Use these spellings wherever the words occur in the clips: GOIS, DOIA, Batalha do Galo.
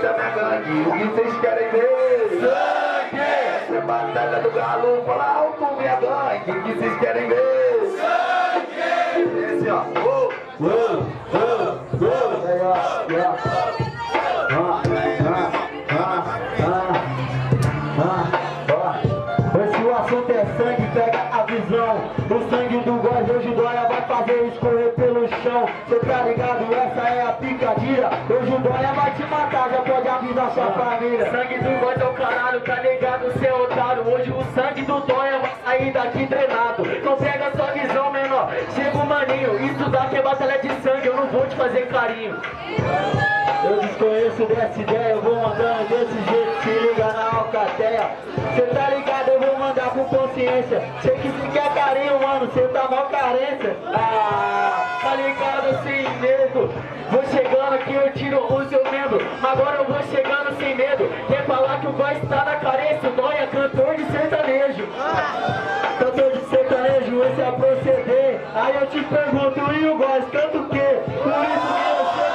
ainda na gangue, o que vocês querem ver? Sangue! Essa é batalha do galo, fala alto, minha gangue, o que vocês querem ver? Sangue! Esse ó, esse o assunto é sangue, pega a visão. O sangue do GOIS hoje DOIA vai fazer escorrer pelo chão. Cê tá ligado? Essa é a picadilha. Hoje o DOIA vai te matar, já pode avisar sua família. Sangue do GOIS é o caralho, tá ligado, seu otário? Hoje o sangue do DOIA vai sair daqui treinado. Então pega sua visão, menor, chega o maninho. Isso daqui é batalha de sangue, eu não vou te fazer carinho. Eu desconheço dessa ideia, eu vou andando desse jeito, se liga na alcateia. Cê tá ligado, eu vou mandar com consciência. Sei que se quer carinho, mano, cê tá mal carência. Ah, tá ligado, sem medo. Vou chegando aqui, eu tiro o seu membro. Agora eu vou chegando sem medo. Quer falar que o GOIS tá na carência? O DOIA, cantor de sertanejo. Cantor de sertanejo, esse é proceder. Aí eu te pergunto, e o GOIS canta o quê? Por isso que eu chego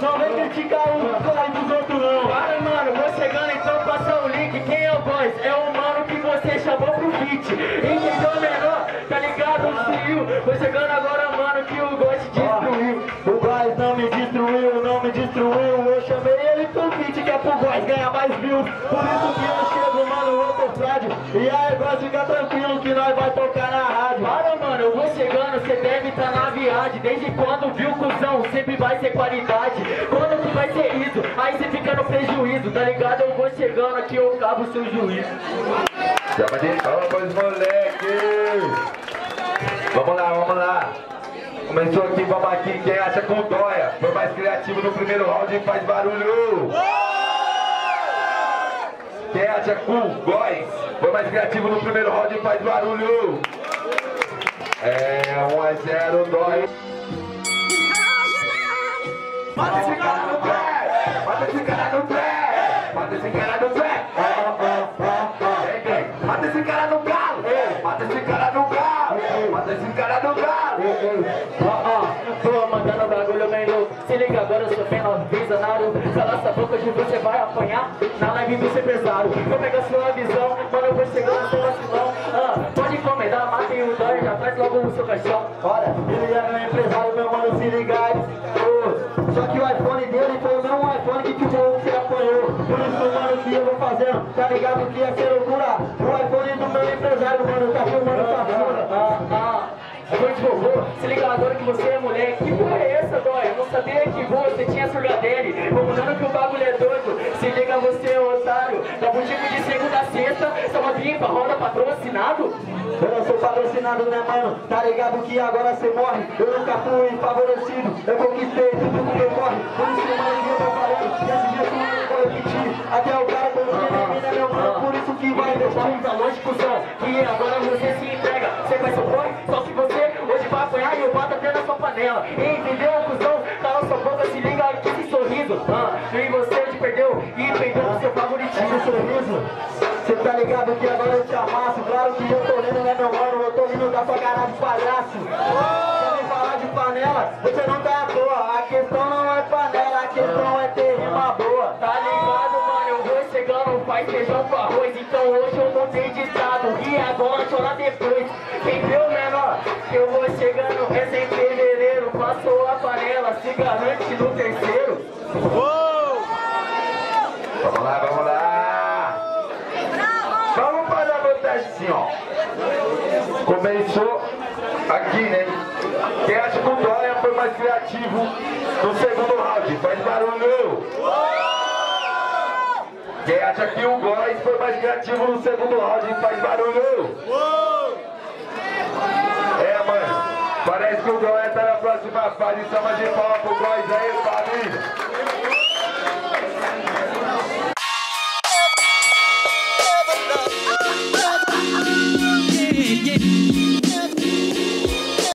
não vem criticar o GOIS dos outros não. Para mano, vou chegando então, passa o link. Quem é o GOIS? É o mano que você chamou pro feat. Entendeu menor? Tá ligado, frio? Vou chegando agora mano que o GOIS destruiu. O GOIS não me destruiu, não me destruiu. Eu chamei ele pro feat, que é pro GOIS ganhar mais views. Por isso que eu chego mano, eu tô frágil. E aí GOIS, fica tranquilo que nós vai tocar na rádio. Para mano, eu vou chegando, você deve tá na viagem. Desde quando viu cuzão, sempre vai ser qualidade. Quando que vai ser isso? Aí você fica no prejuízo, tá ligado? Eu vou chegando aqui, eu cabo seu juízo. Já vai ter palma para os moleques. Vamos lá, vamos lá. Começou aqui, vamos aqui. Quem acha com DOIA foi mais criativo no primeiro round e faz barulho. Quem acha com GOIS foi mais criativo no primeiro round e faz barulho. É 1-0 DOIA. Mata esse cara no pé, mata esse cara no pé, mata esse cara no pé. Mata esse cara no galo, mata esse cara no galo, mata esse cara no galo. Tô mandando bagulho bem louco, se liga agora, eu sou penalizado. Cala essa boca, hoje você vai apanhar na live do empresário. Vou pegar sua visão, mano, eu vou chegando, seu vacilão. Pode encomendar, matem o DOIA, já faz logo o seu caixão. Bora, ele é meu empresário, meu mano, se liga aí. Só que o iPhone dele foi o mesmo iPhone que o que apanhou. Por isso, mano, que eu vou fazendo, tá ligado que ia ser loucura. O iPhone do meu empresário, mano, tá filmando favor. Noite, vovô, se liga agora que você é moleque. Que porra é essa, DOIA? Eu não sabia que você tinha surga dele. Vou mudando que o bagulho é doido. Se liga você, otário. Tá fudido de segunda a sexta. Toma limpa, roda patrocinado. Eu não sou patrocinado, né, mano? Tá ligado que agora cê morre. Eu nunca fui favorecido. Eu conquistei tudo que eu corre. Por isso que mais eu tô falando. E esse dia eu vou repetir. Até o cara que termina, meu mano. Por isso que vai investir. Tá longe, cuzão. E agora você se entrega. Você vai supor? Só que você hoje vai apanhar e eu bato até na sua panela. Entendeu, cuzão? Cala sua boca, se liga aqui esse sorriso. E você te perdeu e perdeu o seu favoritinho. Esse sorriso. Cê tá ligado que agora eu te amasso. Claro que eu tô lendo, né, meu mano? Eu tô rindo da sua cara de palhaço. Quer me falar de panela? Você não tá à toa. A questão não é panela, a questão é ter rima boa. Tá ligado, mano? Eu vou chegando, faz feijão com arroz. Então hoje eu não tenho ditado. E agora, chora depois. Entendeu, menor? Eu vou chegando, essa em fevereiro. Passou a panela, se garante no terceiro. Vamos lá, vamos lá. Assim, ó. Começou aqui, né? Quem acha que o DOIA foi mais criativo no segundo round? Faz barulho! Quem acha que o GOIS foi mais criativo no segundo round? Faz barulho! É, mano. Parece que o DOIA tá na próxima fase. Chama de palma pro GOIS aí.